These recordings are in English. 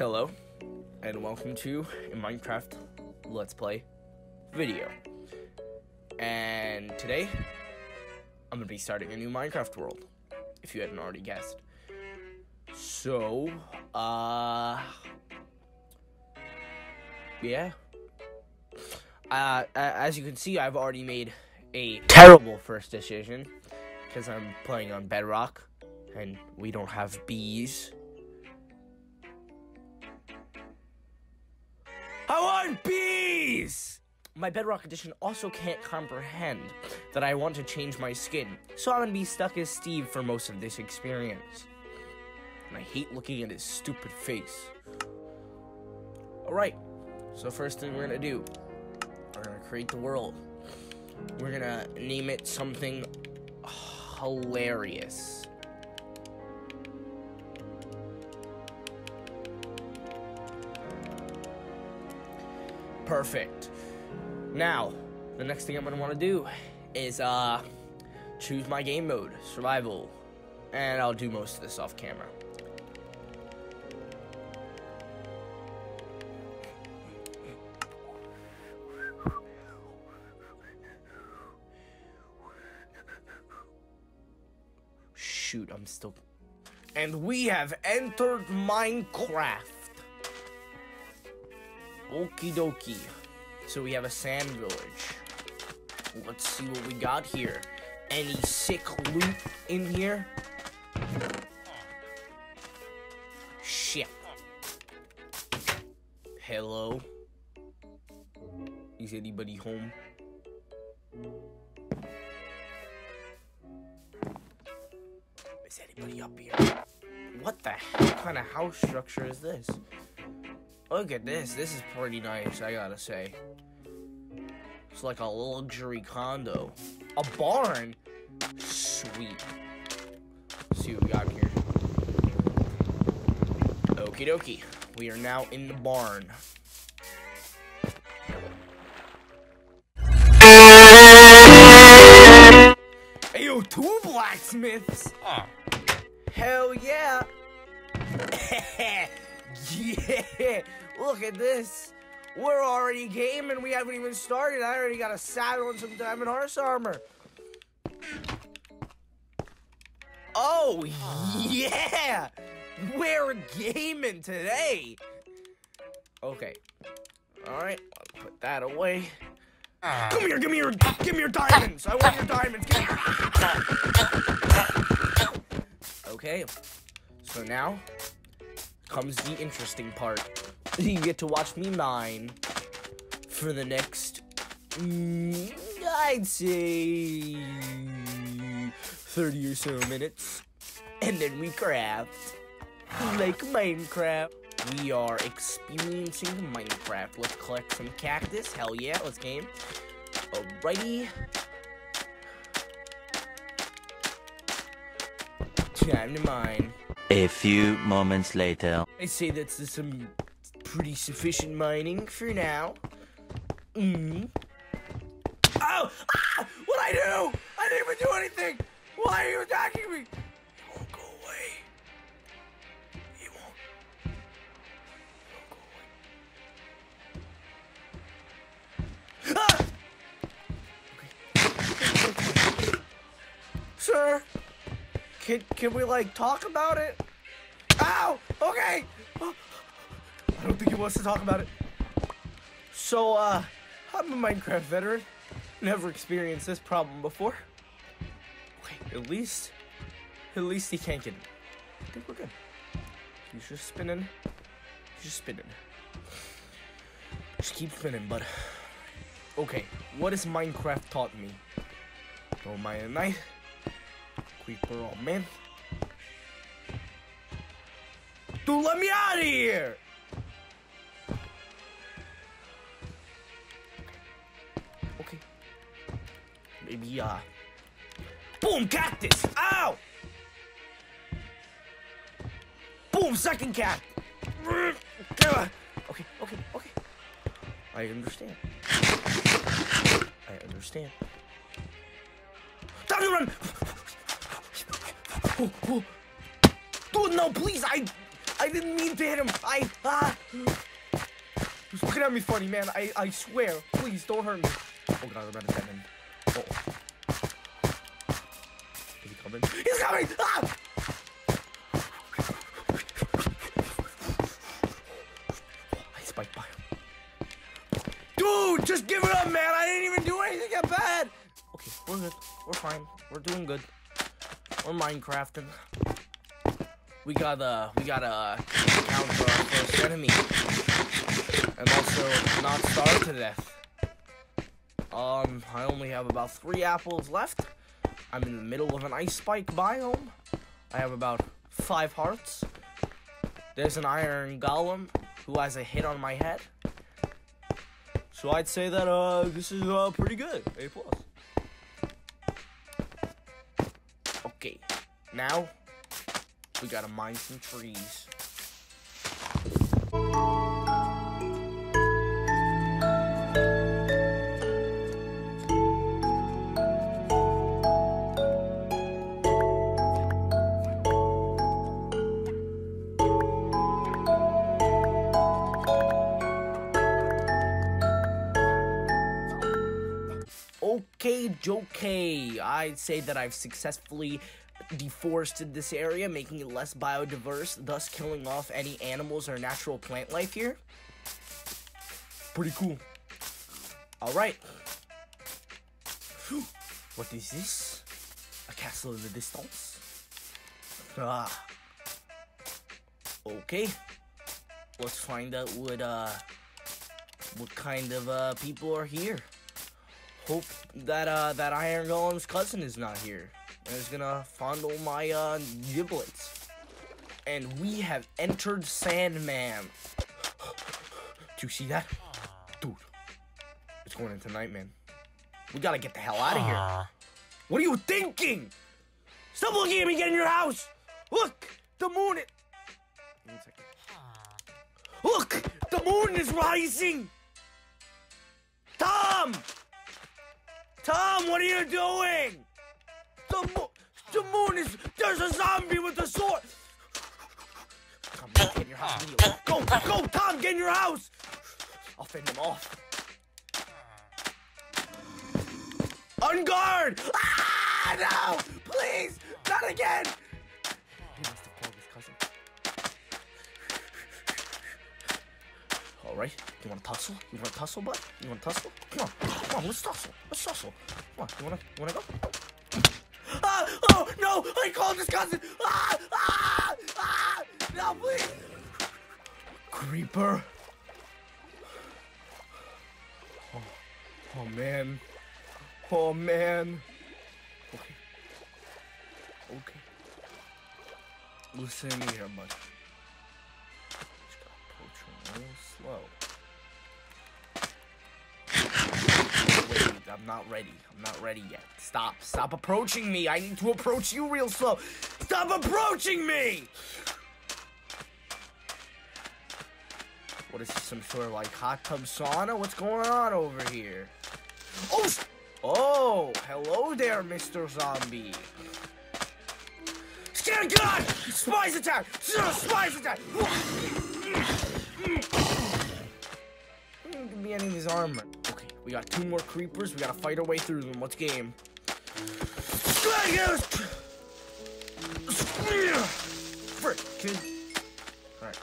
Hello, and welcome to a Minecraft Let's Play video. And today, I'm going to be starting a new Minecraft world, if you hadn't already guessed. So, yeah. As you can see, I've already made a terrible first decision, because I'm playing on bedrock, and we don't have bees. I want bees! My bedrock edition also can't comprehend that I want to change my skin, so I'm gonna be stuck as Steve for most of this experience. And I hate looking at his stupid face. Alright, so first thing we're gonna do, we're gonna create the world. We're gonna name it something hilarious. Perfect. Now, the next thing I'm going to want to do is choose my game mode, survival, and I'll do most of this off camera. Shoot, I'm still... And we have entered Minecraft. Okie dokie. So we have a sand village. Let's see what we got here. Any sick loot in here? Shit. Hello? Is anybody home? Is anybody up here? What the heck kind of house structure is this? Look at this. This is pretty nice, I gotta say. It's like a luxury condo. A barn? Sweet. Let's see what we got here. Okie dokie. We are now in the barn. Hey, yo, two blacksmiths? Oh. Hell yeah. Yeah, look at this. We're already gaming. We haven't even started. I already got a saddle and some diamond horse armor. Oh, yeah. We're gaming today. Okay. All right. I'll put that away. Come here. Give me your diamonds. I want your diamonds. Give me your... Okay. So now... comes the interesting part. You get to watch me mine for the next, I'd say, 30 or so minutes. And then we craft, like Minecraft. We are experiencing Minecraft. Let's collect some cactus. Hell yeah, let's game. Alrighty. Time to mine. A few moments later. I say that's some pretty sufficient mining for now. Oh! Ah! What'd I do? I didn't even do anything! Why are you attacking me? It won't go away. It won't go away. Ah! Okay. Sir? Can we, like, talk about it? Ow! Okay! Oh, I don't think he wants to talk about it. So, I'm a Minecraft veteran. Never experienced this problem before. Okay, at least he can't get it. I think we're good. He's just spinning. He's just spinning. Just keep spinning, bud. Okay, what has Minecraft taught me? Don't mind at night. Creeper, oh man. Dude, let me out of here! Okay. Maybe, boom, cactus! Ow! Boom, second cat! Okay. I understand. Time to run! Oh, oh. Dude, no, please, I... I didn't mean to hit him. He was looking at me funny, man. I swear. Please don't hurt me. Oh god, I'm about to get him. Is he coming? He's coming! Ah! I spiked by him. Dude, just give it up, man. I didn't even do anything that bad. Okay, we're good. We're fine. We're doing good. We're Minecrafting. We got a count for our first enemy, and also not starve to death. I only have about 3 apples left. I'm in the middle of an ice spike biome. I have about 5 hearts. There's an iron golem who has a hit on my head. So I'd say that this is pretty good. A+. Okay, now we gotta mine some trees. Okay, Jokey, I'd say that I've successfully deforested this area, making it less biodiverse, thus killing off any animals or natural plant life here. Pretty cool. Alright. What is this? A castle in the distance? Ah. Okay. Let's find out what kind of people are here. Hope that that Iron Golem's cousin is not here. And is gonna fondle my giblets. And we have entered Sandman. Do you see that? Dude, it's going into Nightman. We gotta get the hell out of here. What are you thinking? Stop looking at me, get in your house. Look, the moon is... Look, the moon is rising. Tom! Tom, what are you doing? The moon is... There's a zombie with a sword! Tom, get in your house. Go, Tom, get in your house! I'll fend him off. On guard! Ah, no! Please! Not again! He must have killed his cousin. Alright, you wanna tussle? You wanna tussle, bud? You wanna tussle? Come on, let's tussle. Let's tussle. Come on, you wanna go? Oh no! I called his cousin! No, please! Creeper! Oh man! Okay. Listen here, buddy. Just gotta approach him real slow. Wait, I'm not ready yet. Stop approaching me. I need to approach you real slow. Stop approaching me! What is this, some sort of like hot tub sauna? What's going on over here? Oh, hello there, Mr. Zombie. Scared, get on! Spies attack! Spies attack! Give me any of his armor. We got 2 more creepers. We gotta fight our way through them. What's game? Frick, kid. Alright.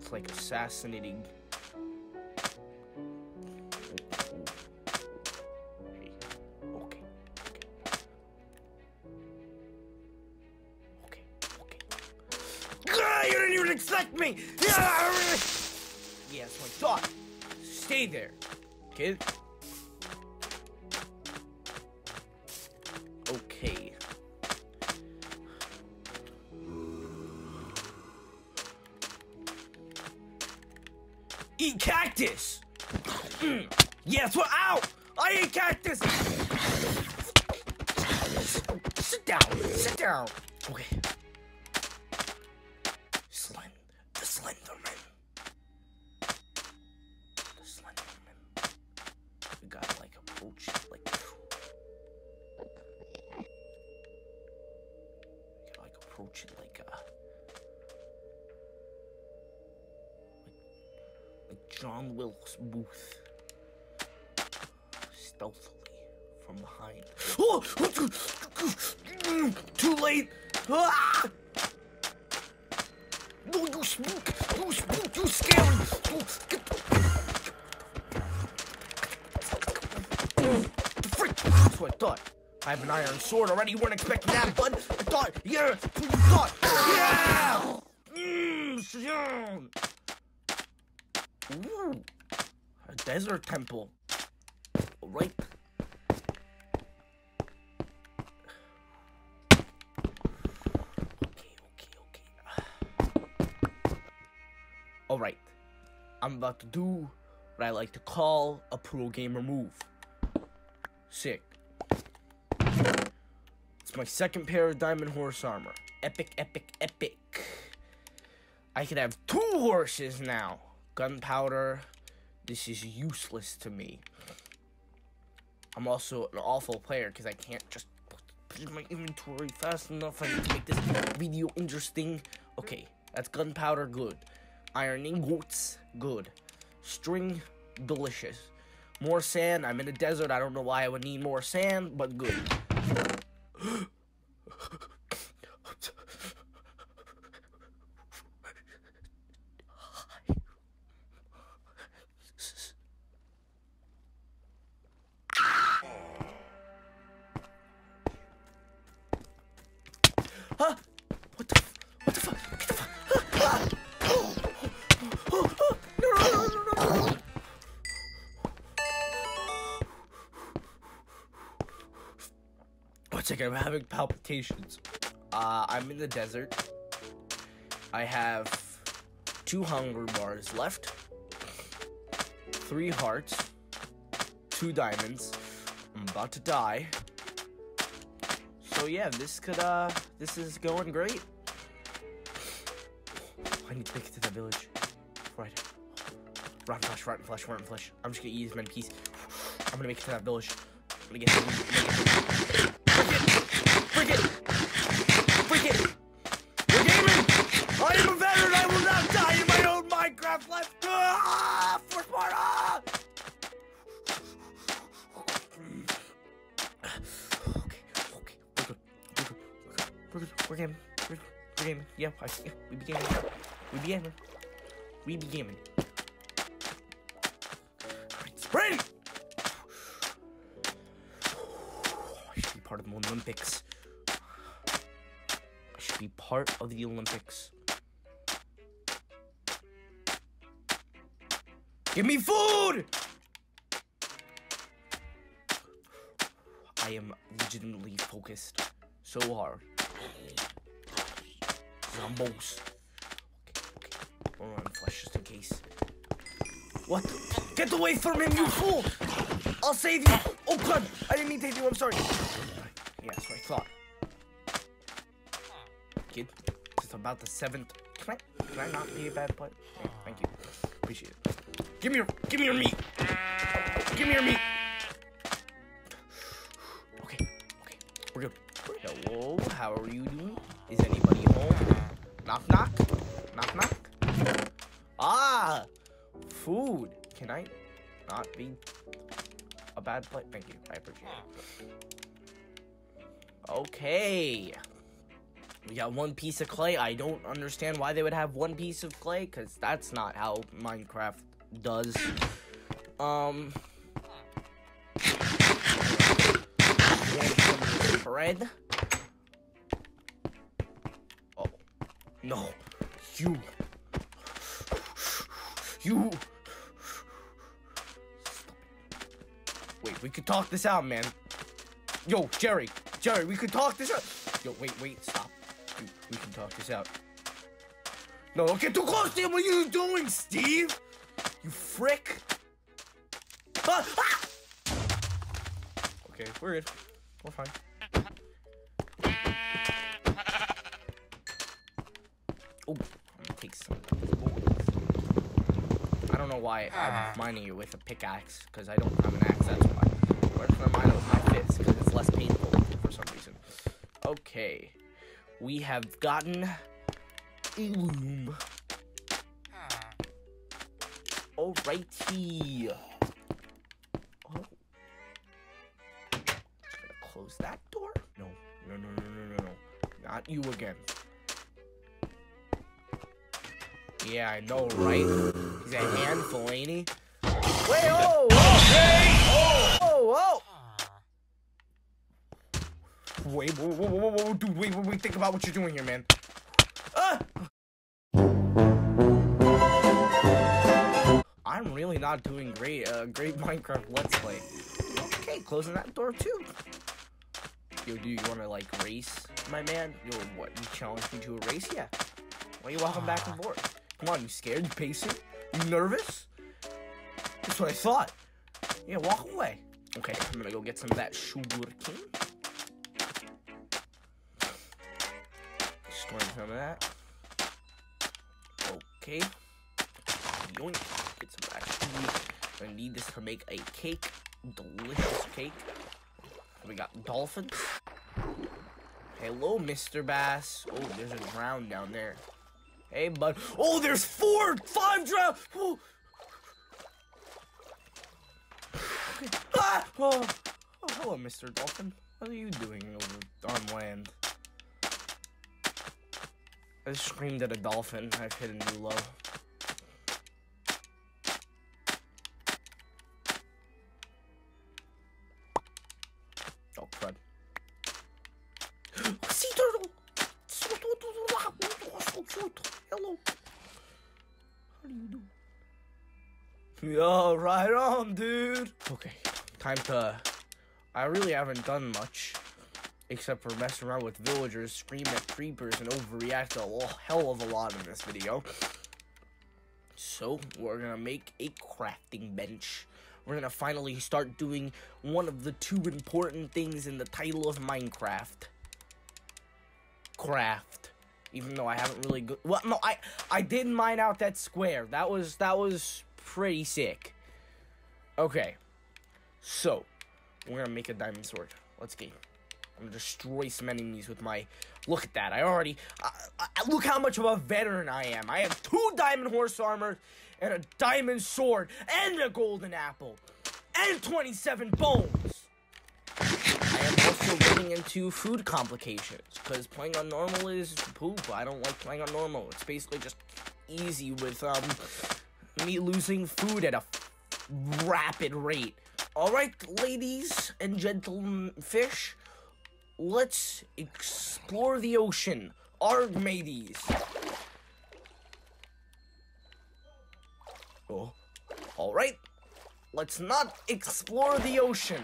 It's like assassinating. Okay. You didn't even expect me! Yeah, that's my thought. Stay there, kid. Okay. Eat cactus! Yes, we're out! I ate cactus! Sit down. Okay. The Slenderman. Gotta like approach it, like John Wilkes Booth stealthily from behind. Oh! Too late! Ah! No, you spook! You spook! You scary! The frick! That's what I thought. I have an iron sword already. You weren't expecting that, bud. I thought. Yeah. You thought. Yeah. Ooh, a desert temple. All right. Okay. All right. I'm about to do what I like to call a pro gamer move. Sick. It's my second pair of diamond horse armor. Epic, epic, epic. I could have two horses now. Gunpowder. This is useless to me. I'm also an awful player because I can't just put my inventory fast enough. I need to make this video interesting. Okay, that's gunpowder, good. Iron ingots, good. String, delicious. More sand. I'm in a desert. I don't know why I would need more sand, but good. Huh? What the? What the fuck? What the fuck? Ah! Oh! Oh! Oh! No! One second, I'm having palpitations. I'm in the desert. I have 2 hunger bars left, 3 hearts, 2 diamonds. I'm about to die. So yeah, this is going great. I need to make it to the village. Right. Rotten flesh. I'm just gonna eat as many pieces. I'm gonna make it to that village. I'm gonna get to Freak it! We're gaming! I am a veteran! I will not die in my own Minecraft life! Ah! For Sparta! Ah! We're gaming. Yeah, we be gaming. Alright, spring! I should be part of the Olympics. Give me food! I am legitimately focused so hard. Zombies. Okay. Hold on, flesh, just in case. What? Get away from him, you fool! I'll save you! Oh god! I didn't mean to hit you, I'm sorry. Yeah, that's what I thought. Kid, this is about the 7th. Can I not be a bad boy? Yeah, thank you. Appreciate it. Give me your meat! Give me your meat! Okay. We're good. Hello, how are you doing? Is anybody home? Knock knock. Ah! Food! Can I not be a bad plate? Thank you, I appreciate it. Okay. We got 1 piece of clay. I don't understand why they would have 1 piece of clay, because that's not how Minecraft does. Bread. Oh no, you. Wait, we could talk this out, man. Yo, Jerry, we could talk this out. Yo, wait, stop. Dude, we can talk this out. No, don't get too close to him. What are you doing, Steve? You frick. Ah! Okay, we're good. We're fine. Oh, I'm gonna take some. I don't know why I'm mining you with a pickaxe, because I don't have an axe, that's why. Why don't I mine it with my fist? Because it's less painful for some reason. Okay. We have gotten a loom. All Alrighty. Oh. Just gonna close that door. No, no, no, no, no, no, no. Not you again. Yeah, I know, right? He's a handful, ain't he? Wait, oh! Okay! Oh! Oh! Oh! Wait, whoa, whoa, whoa, whoa, dude, wait, wait, wait, think about what you're doing here, man. Ah! I'm really not doing great, great Minecraft Let's Play. Okay, closing that door, too. Yo, do you wanna, like, race, my man? Yo, what, you challenged me to a race? Yeah. Why are you walking back and forth? Come on, you scared? You pacing? You nervous? That's what I thought. Yeah, walk away. Okay, I'm gonna go get some of that sugarcane. Just want some of that. Okay. Yoink. Get some of that. I need this to make a cake. Delicious cake. We got dolphins. Hello, Mr. Bass. Oh, there's a drown down there. Hey, bud. Oh, there's 4, 5 drown. Oh. Okay. Ah! Oh. Oh, hello, Mr. Dolphin. What are you doing over on land? I just screamed at a dolphin. I've hit a new low. Oh, crud. Sea turtle. So cute. Hello. How do you do? Yo, right on, dude. Okay, time to... I really haven't done much, except for messing around with villagers, scream at creepers, and overreact to a hell of a lot in this video. So, we're gonna make a crafting bench. We're gonna finally start doing one of the 2 important things in the title of Minecraft. Craft. Even though I haven't really... Well, no, I did mine out that square. That was... pretty sick. Okay, so we're gonna make a diamond sword. Let's get... I'm gonna destroy some enemies with my... Look at that. I already... look how much of a veteran I am. I have 2 diamond horse armor and a diamond sword and a golden apple and 27 bones. I am also getting into food complications because playing on normal is poop. I don't like playing on normal. It's basically just easy with me losing food at a rapid rate. Alright, ladies and gentlemen fish, let's explore the ocean. Arg, mateys. Oh. Alright, let's not explore the ocean.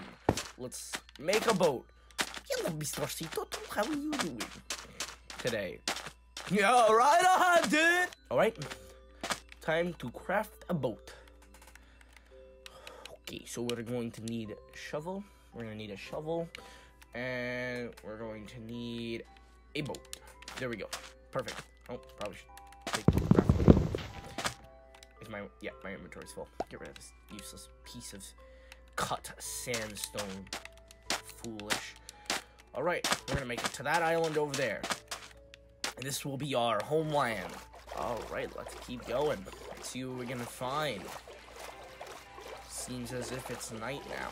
Let's make a boat. Hello, Mr. Cito. How are you doing today? Yeah, right on, dude. Alright. Time to craft a boat. Okay, so we're going to need a shovel. We're going to need a shovel. And we're going to need a boat. There we go. Perfect. Oh, probably should take the crafting. Is my... Yeah, my inventory's full. Get rid of this useless piece of cut sandstone. Foolish. Alright, we're going to make it to that island over there. And this will be our homeland. Alright, let's keep going. Let's see what we're gonna find. Seems as if it's night now.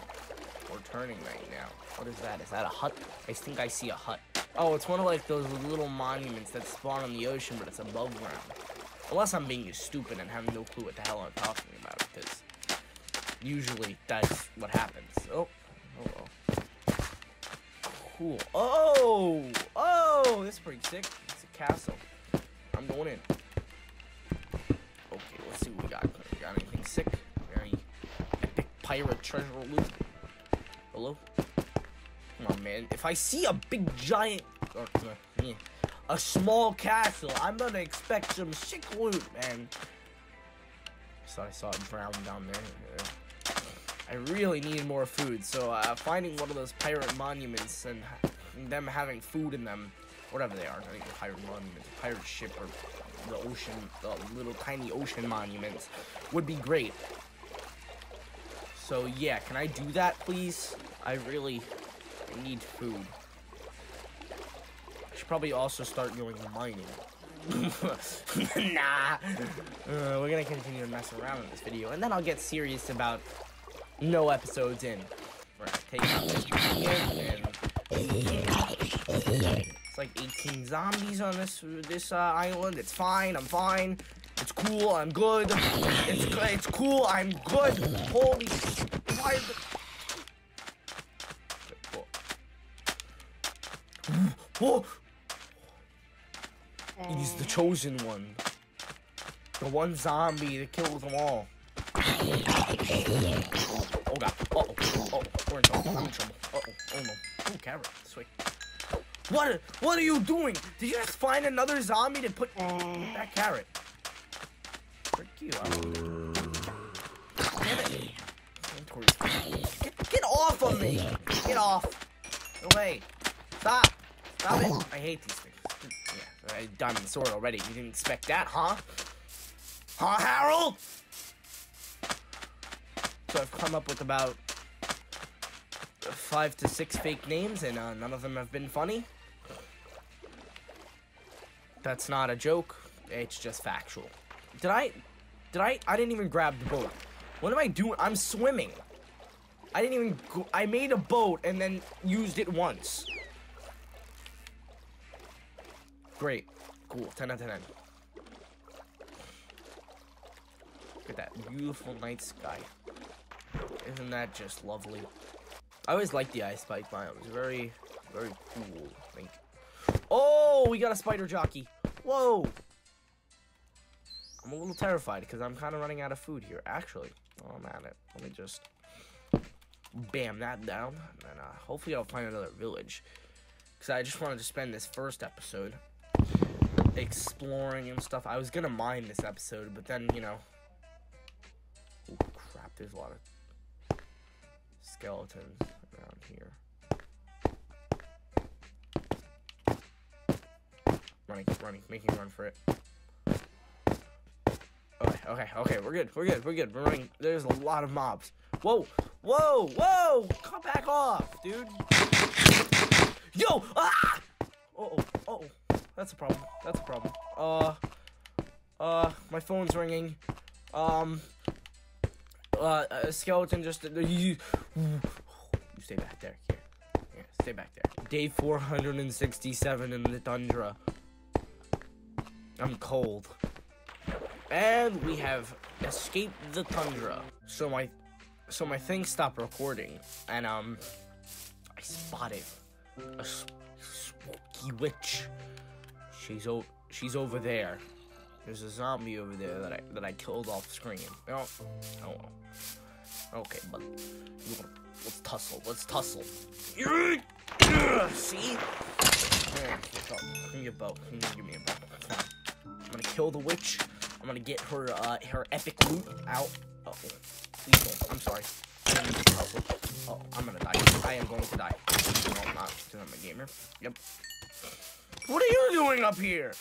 Or turning night now. What is that? Is that a hut? I think I see a hut. Oh, it's one of like those little monuments that spawn on the ocean, but it's above ground. Unless I'm being stupid and have no clue what the hell I'm talking about, because usually that's what happens. Oh, oh, oh. Cool. Oh, oh, this is pretty sick. It's a castle. I'm going in. Okay, let's see what we got. We got anything sick? Very epic pirate treasure loot. Hello? Come on, man. If I see a big giant... Or, a small castle, I'm gonna expect some sick loot, man. So I saw a drown down there. I really need more food, so finding one of those pirate monuments and them having food in them, whatever they are, I think the pirate monument, the pirate ship, or the ocean, the little tiny ocean monuments would be great. So yeah, can I do that, please? I really need food. I should probably also start going mining. Nah. We're gonna continue to mess around in this video, and then I'll get serious about no episodes in. We're gonna take out this and it's like 18 zombies on this island. It's fine. I'm fine. It's cool. I'm good. It's cool. I'm good. Holy. Why is it? Oh. He's the chosen one. The one zombie that killed them all. Oh god. Uh oh. Uh oh. We're in trouble. I'm in trouble. Uh oh. Oh no. Oh, carrot. This way. What are you doing? Did you just find another zombie to put that carrot? Frick you out. Damn it. Get off of me. Get off. No way. Stop. Stop it. I hate these things. Yeah, I had diamond sword already. You didn't expect that, huh? Huh, Harold? So I've come up with about 5 to 6 fake names, and none of them have been funny. That's not a joke. It's just factual. I didn't even grab the boat. What am I doing? I'm swimming. I didn't even go, I made a boat and then used it once. Great. Cool. 10 out of 10. Look at that beautiful night sky. Isn't that just lovely? I always liked the ice spike biome. It's very, very cool. I think. Oh, we got a spider jockey. Whoa. I'm a little terrified because I'm kind of running out of food here. Actually, while I'm at it, let me just bam that down. And then, hopefully I'll find another village. Because I just wanted to spend this first episode exploring and stuff. I was gonna mine this episode, but then, you know, oh crap, there's a lot of skeletons around here. Running, making a run for it. Okay, we're good. We're running. There's a lot of mobs. Whoa! Come back off, dude. Yo! Ah! Uh-oh. That's a problem. My phone's ringing. A skeleton just... You stay back there. Here. Yeah, stay back there. Day 467 in the tundra. I'm cold. And we have escaped the tundra. So my thing stopped recording. And, I spotted a spooky witch. She's over there. There's a zombie over there that I killed off screen. Oh. Okay, but let's tussle. See? Give me a bow. I'm gonna kill the witch. I'm gonna get her her epic loot out. Oh, please don't. I'm sorry. Oh, I'm gonna die. I am going to die. No, I'm not, because I'm a gamer. Yep. What are you doing up here?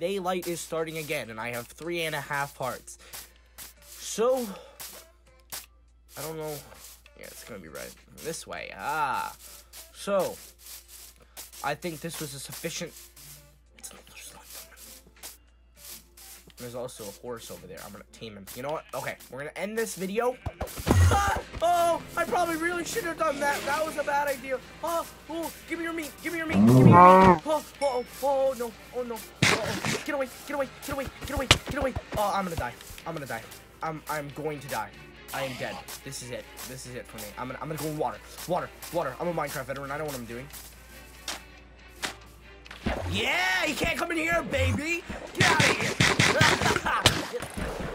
Daylight is starting again, and I have 3.5 hearts. So, I don't know. Yeah, it's gonna be right this way. Ah. So, I think this was a sufficient... There's also a horse over there. I'm gonna tame him. You know what? Okay, we're gonna end this video. Ah! Oh, I probably really should have done that. That was a bad idea. Oh, give me your meat. Give me your meat. Oh no. Oh no. Uh-oh. Get away. Oh, I'm gonna die. I'm going to die. I am dead. This is it for me. I'm gonna go in water. Water. I'm a Minecraft veteran. I know what I'm doing. Yeah, you can't come in here, baby. Get out of here.